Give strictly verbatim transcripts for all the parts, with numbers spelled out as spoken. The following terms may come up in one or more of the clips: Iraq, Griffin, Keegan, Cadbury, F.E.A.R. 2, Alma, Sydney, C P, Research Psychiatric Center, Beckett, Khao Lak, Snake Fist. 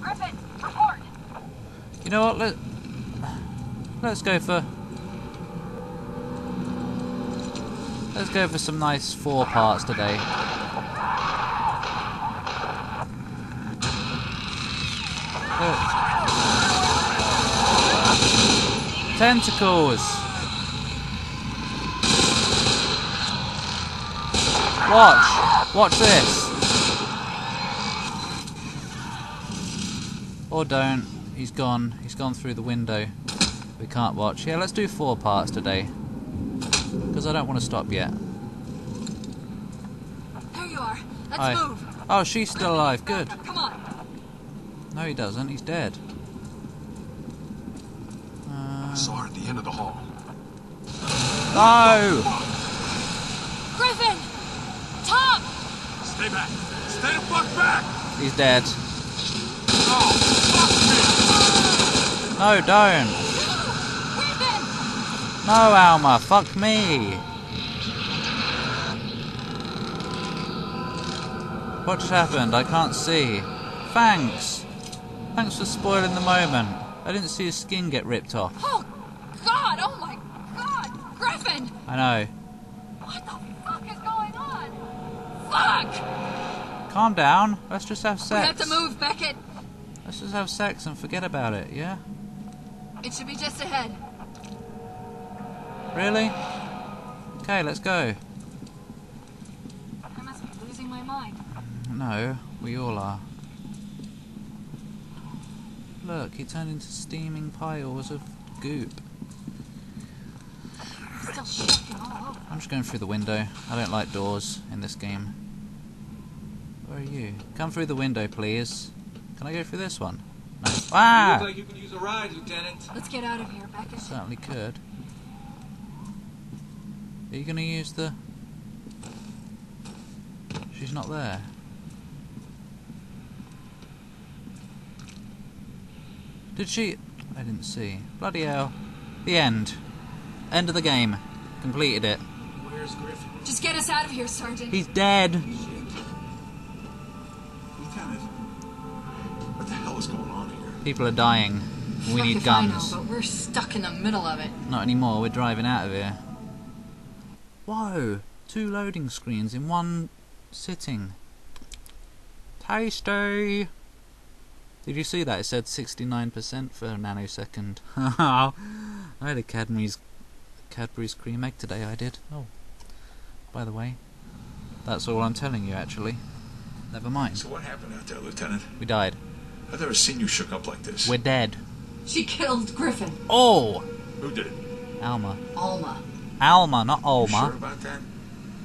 Griffin, report. You know what? Let let's go for let's go for some nice four parts today. Oh. Tentacles. Watch, watch this. Or don't. He's gone. He's gone through the window. We can't watch. Yeah, let's do four parts today. Because I don't want to stop yet. There you are. Let's Hi. move. Oh, she's still alive. Good. Come on. No, he doesn't. He's dead. Uh... I saw her at the end of the hall. No! Griffin! Tom! Stay back. Stay the fuck back! He's dead. No, don't. No, Alma, fuck me. What's happened? I can't see. Thanks. Thanks for spoiling the moment. I didn't see his skin get ripped off. Oh, God! Oh, my God! Griffin! I know. What the fuck is going on? Fuck! Calm down. Let's just have sex. We have to move, Beckett. Let's just have sex and forget about it, yeah? It should be just ahead. Really? Okay, let's go. I must be losing my mind. No, we all are. Look, he turned into steaming piles of goop. Still shaking all over. I'm just going through the window. I don't like doors in this game. Where are you? Come through the window, please. Can I go through this one? No. Ah! Looks like you can use a ride, Lieutenant. Let's get out of here, Beckett. Certainly could. Are you going to use the... She's not there. Did she... I didn't see. Bloody hell. The end. End of the game. Completed it. Where's Griffin? Just get us out of here, Sergeant. He's dead. Shit. People are dying. We need guns. I know, but we're stuck in the middle of it. Not anymore. We're driving out of here. Whoa! Two loading screens in one sitting. Tasty. Did you see that? It said sixty-nine percent for a nanosecond. I had a Cadbury's Cadbury's cream egg today. I did. Oh, by the way, that's all I'm telling you. Actually, never mind. So what happened out there, Lieutenant? We died. I've never seen you shook up like this. We're dead. She killed Griffin. Oh! Who did it? Alma. Alma. Alma, not Alma. You sure about that?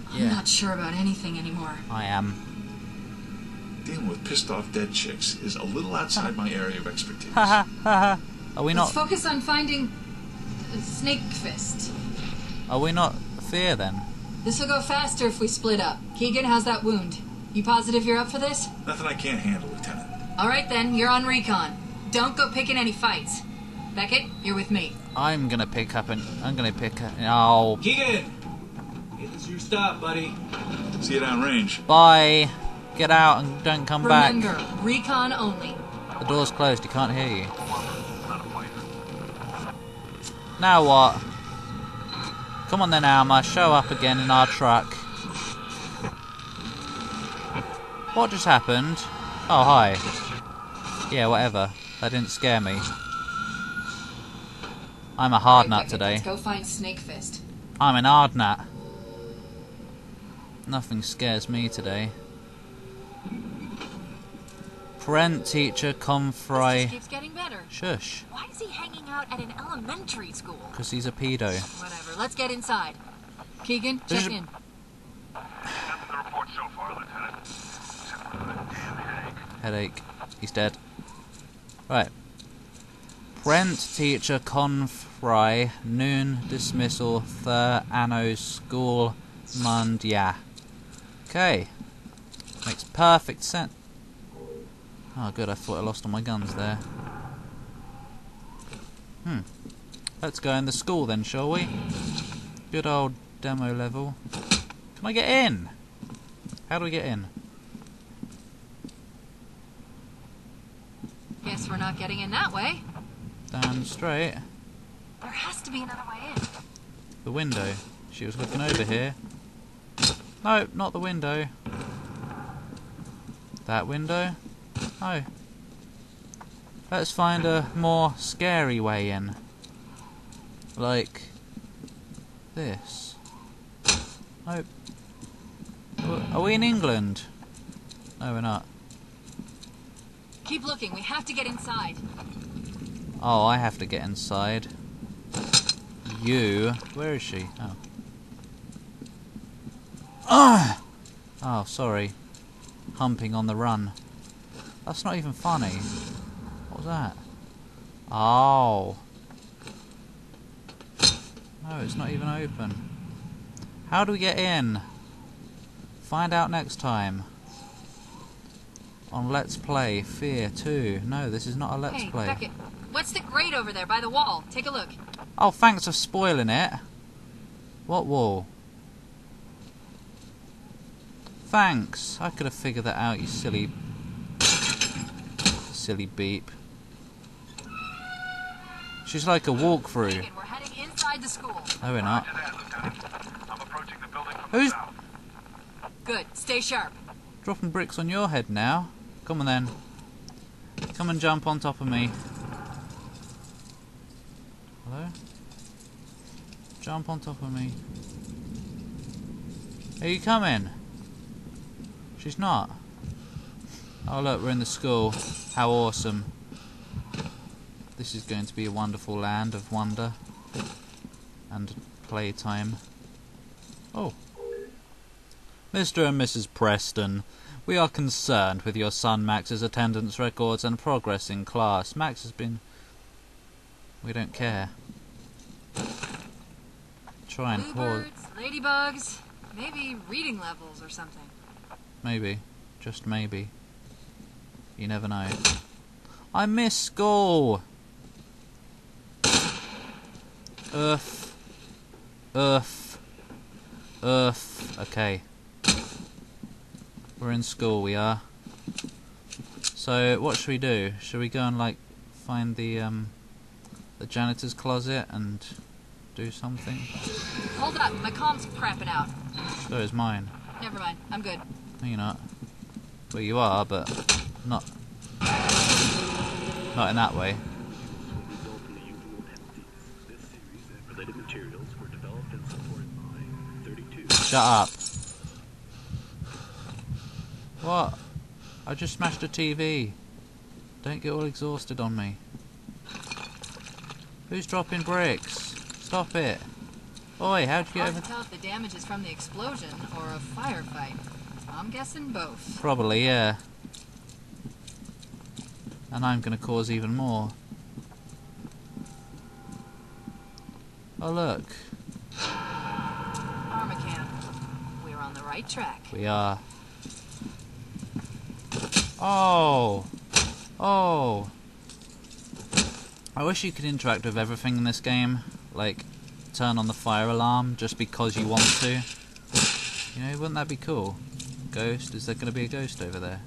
I'm yeah. not sure about anything anymore. I am. Dealing with pissed off dead chicks is a little outside my area of expertise. Ha ha ha. Are we not... Let's focus on finding... Snake Fist. Are we not Fear, then? This will go faster if we split up. Keegan, how's that wound? You positive you're up for this? Nothing I can't handle, Lieutenant. Alright then, you're on recon. Don't go picking any fights. Beckett, you're with me. I'm gonna pick up and... I'm gonna pick up... Oh... Keegan! It is your stop, buddy. See you downrange. Bye. Get out and don't come back. Remember, recon only. The door's closed, he can't hear you. Now what? Come on then, Alma. Show up again in our truck. What just happened? Oh, hi. Yeah, whatever. That didn't scare me. I'm a hard nut today. Let's go find Snake Fist. I'm an hard nut. Nothing scares me today. Parent teacher confry. Keeps getting better. Shush. Why is he hanging out at an elementary school? Because he's a pedo. Whatever. Let's get inside. Keegan, check in. That's the report so far, Lieutenant. Headache. He's dead. Right. Brent teacher confry noon dismissal thir anno school mundia. Okay. Makes perfect sense. Oh good, I thought I lost all my guns there. Hmm. Let's go in the school then, shall we? Good old demo level. Can I get in? How do we get in? we're not getting in that way. Damn straight. There has to be another way in. The window. She was looking over here. No, not the window. That window? No. Let's find a more scary way in. Like this. Nope. Are we in England? No, we're not. Keep looking, we have to get inside. Oh, I have to get inside. You. Where is she? Oh. Ah! Oh, sorry. Humping on the run. That's not even funny. What was that? Oh. No, it's not even open. How do we get in? Find out next time. On Let's Play Fear two. No, this is not a Let's hey, Play. Beckett, what's the grate over there by the wall? Take a look. Oh, thanks for spoiling it. What wall? Thanks. I could have figured that out, you silly... silly beep. She's like a walkthrough. Keegan, we're heading inside the school. No, we're not. I'm approaching the building from Who's... the south. Good. Stay sharp. Dropping bricks on your head now. Come on then. Come and jump on top of me. Hello? Jump on top of me. Are you coming? She's not. Oh look, we're in the school. How awesome. This is going to be a wonderful land of wonder. And playtime. Oh. Mister and Missus Preston, we are concerned with your son Max's attendance records and progress in class. Max has been... We don't care. Try and pause. Ladybugs, maybe reading levels or something. Maybe. Just maybe. You never know. I miss school! Earth. Earth. Earth. Okay. We're in school, we are. So, what should we do? Should we go and, like, find the, um, the janitor's closet and do something? Hold up, my comm's crapping out. So is mine. Never mind, I'm good. No, you're not. Well, you are, but not... not in that way. Shut up. What? I just smashed a T V. Don't get all exhausted on me. Who's dropping bricks? Stop it. Oi, how'd you get over... I can't tell if the damage is from the explosion or a firefight. I'm guessing both. Probably, yeah. And I'm going to cause even more. Oh, look. Armacamp. We're on the right track. We are. Oh, oh! I wish you could interact with everything in this game, like turn on the fire alarm just because you want to. You know, wouldn't that be cool? Ghost? Is there going to be a ghost over there?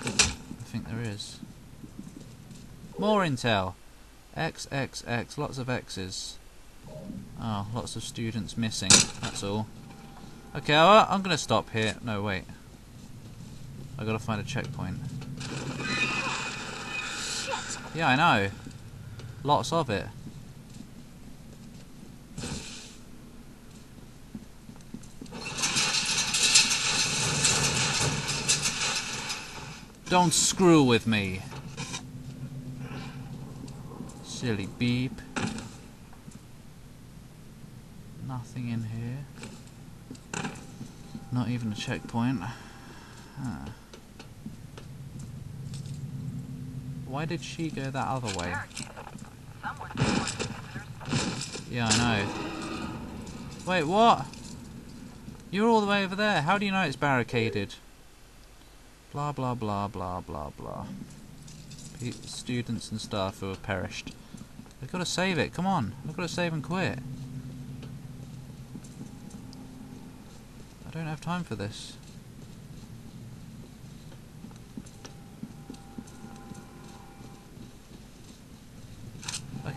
I think there is. More intel. X X X. Lots of X's. Oh, lots of students missing. That's all. Okay, well, I'm going to stop here. No, wait. I gotta find a checkpoint. Shit. Yeah, I know. Lots of it. Don't screw with me. Silly beep. Nothing in here. Not even a checkpoint. Huh. Why did she go that other way? Yeah, I know. Wait, what? You're all the way over there. How do you know it's barricaded? Blah, blah, blah, blah, blah, blah. People, students and staff who have perished. We've got to save it. Come on. We've got to save and quit. I don't have time for this.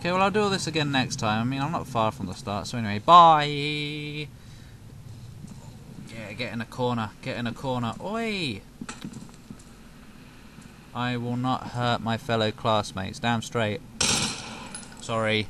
Okay, well I'll do all this again next time. I mean, I'm not far from the start, so anyway, bye! Yeah, get in a corner, get in a corner. Oi! I will not hurt my fellow classmates, damn straight. Sorry.